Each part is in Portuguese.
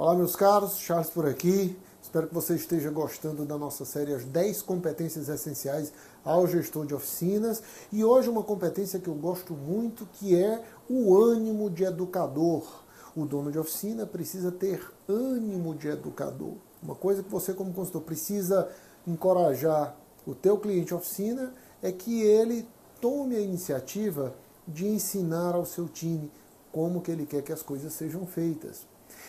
Olá, meus caros, Charles por aqui. Espero que você esteja gostando da nossa série As 10 Competências Essenciais ao Gestor de Oficinas. E hoje uma competência que eu gosto muito, que é o ânimo de educador. O dono de oficina precisa ter ânimo de educador. Uma coisa que você, como consultor, precisa encorajar o teu cliente oficina é que ele tome a iniciativa de ensinar ao seu time como que ele quer que as coisas sejam feitas.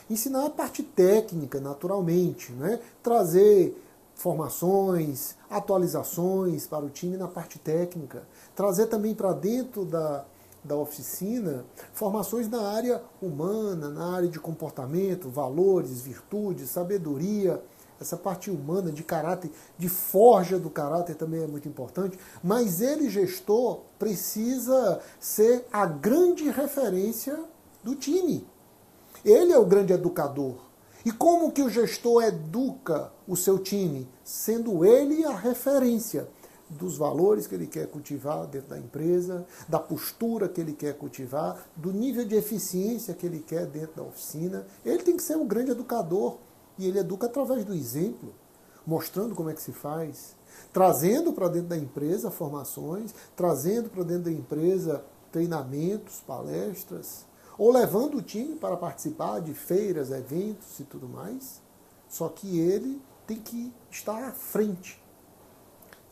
Ensinar a parte técnica, naturalmente, né? Trazer formações, atualizações para o time na parte técnica. Trazer também para dentro da oficina formações na área humana, na área de comportamento, valores, virtudes, sabedoria. Essa parte humana de caráter, de forja do caráter também é muito importante, mas ele, gestor, precisa ser a grande referência do time. Ele é o grande educador. E como que o gestor educa o seu time? Sendo ele a referência dos valores que ele quer cultivar dentro da empresa, da postura que ele quer cultivar, do nível de eficiência que ele quer dentro da oficina. Ele tem que ser um grande educador. E ele educa através do exemplo, mostrando como é que se faz, trazendo para dentro da empresa formações, trazendo para dentro da empresa treinamentos, palestras, ou levando o time para participar de feiras, eventos e tudo mais. Só que ele tem que estar à frente.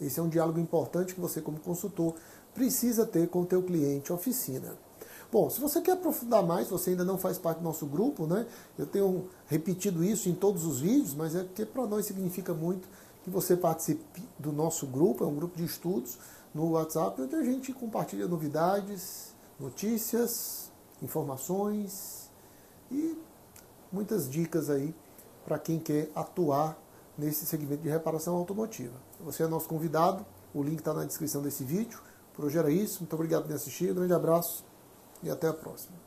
Esse é um diálogo importante que você, como consultor, precisa ter com o teu cliente oficina. Bom, se você quer aprofundar mais, você ainda não faz parte do nosso grupo, né? Eu tenho repetido isso em todos os vídeos, mas é que para nós significa muito que você participe do nosso grupo, é um grupo de estudos no WhatsApp, onde a gente compartilha novidades, notícias, informações e muitas dicas aí para quem quer atuar nesse segmento de reparação automotiva. Você é nosso convidado, o link está na descrição desse vídeo. Por hoje era isso, muito obrigado por me assistir, grande abraço. E até a próxima.